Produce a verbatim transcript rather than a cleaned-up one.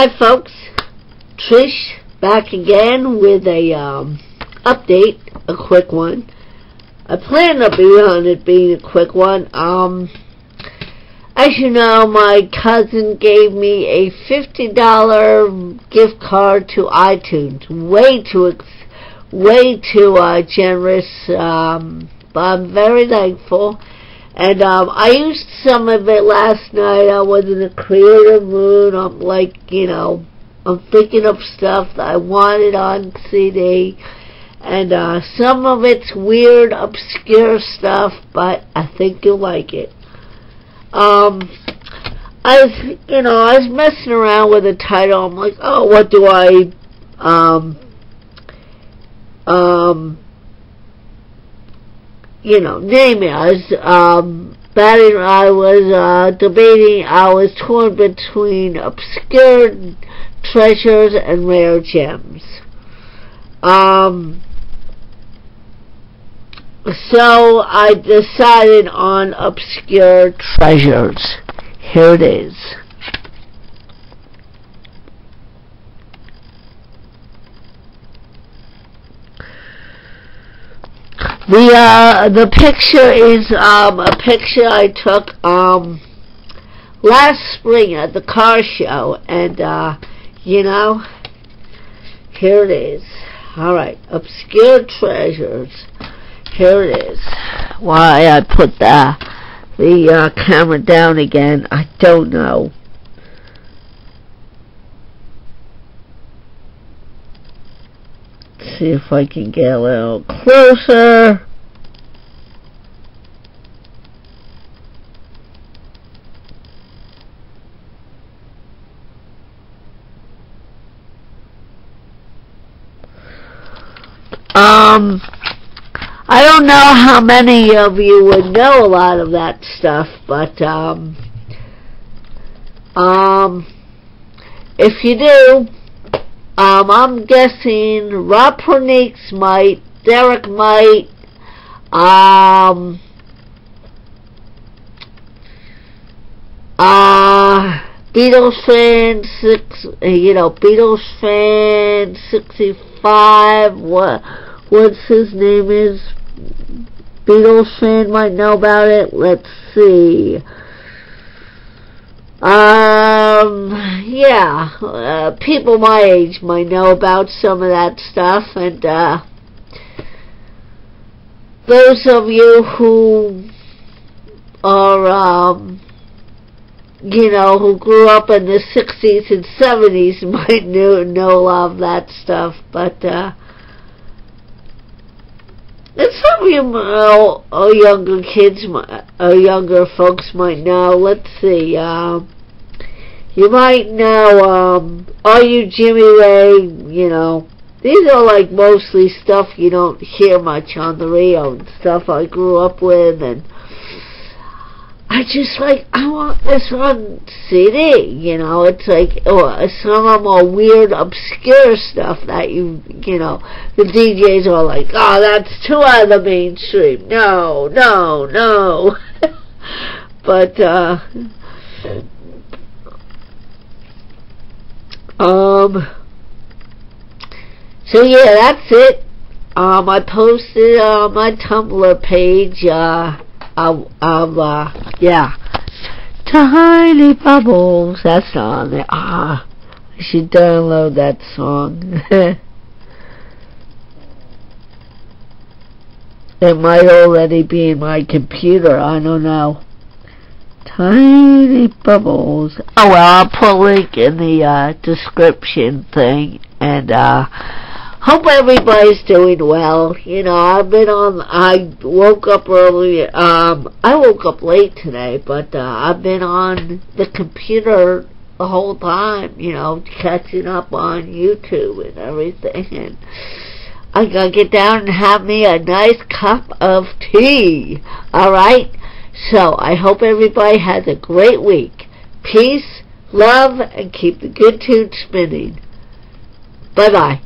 Hi folks, Trish back again with a um, update, a quick one. I plan on it being a quick one. Um, as you know, my cousin gave me a fifty dollar gift card to iTunes. Way too, ex way too uh, generous, um, but I'm very thankful. And um, I used some of it last night. I was in a creative mood. I'm like, you know, I'm thinking of stuff that I wanted on C D. And uh, some of it's weird, obscure stuff, but I think you'll like it. Um, I was, you know, I was messing around with the title. I'm like, oh, what do I, um, um, you know, name it. I was, um, batting, I was, uh, debating, I was torn between obscure treasures and rare gems. Um, so I decided on obscure treasures. Here it is. The, uh, the picture is, um, a picture I took, um, last spring at the car show, and, uh, you know, here it is. Alright, obscure treasures. Here it is. Why I put the, the, uh, camera down again, I don't know. See if I can get a little closer. Um, I don't know how many of you would know a lot of that stuff, but um, um, if you do. Um, I'm guessing Rob Pernick might, Derek might, um, uh, Beatles fan, six, you know, Beatles fan, sixty-five, what, what's his name is, Beatles fan might know about it, let's see. Um, yeah, uh, people my age might know about some of that stuff, and, uh, those of you who are, um, you know, who grew up in the sixties and seventies might know, know a lot of that stuff, but, uh, and some of you oh, oh, younger kids, oh, younger folks might know. Let's see. Um, you might know, um, Are You Jimmy Ray? You know, these are like mostly stuff you don't hear much on the radio and stuff I grew up with. And I just like, I want this on C D. You know, it's like, or some of them are weird, obscure stuff that you, you know, the D Js are like, oh, that's too out of the mainstream. No, no, no. But, uh, um, so yeah, that's it. Um, I posted on uh, my Tumblr page, uh, Of, of, uh, yeah, Tiny Bubbles, that's not on there. Ah, I should download that song. It might already be in my computer, I don't know. Tiny Bubbles. Oh, well, I'll put a link in the, uh, description thing, and, uh, hope everybody's doing well. You know, I've been on, I woke up early, um, I woke up late today, but, uh, I've been on the computer the whole time, you know, catching up on YouTube and everything, and I gotta get down and have me a nice cup of tea, alright? So, I hope everybody has a great week. Peace, love, and keep the good tune spinning. Bye-bye.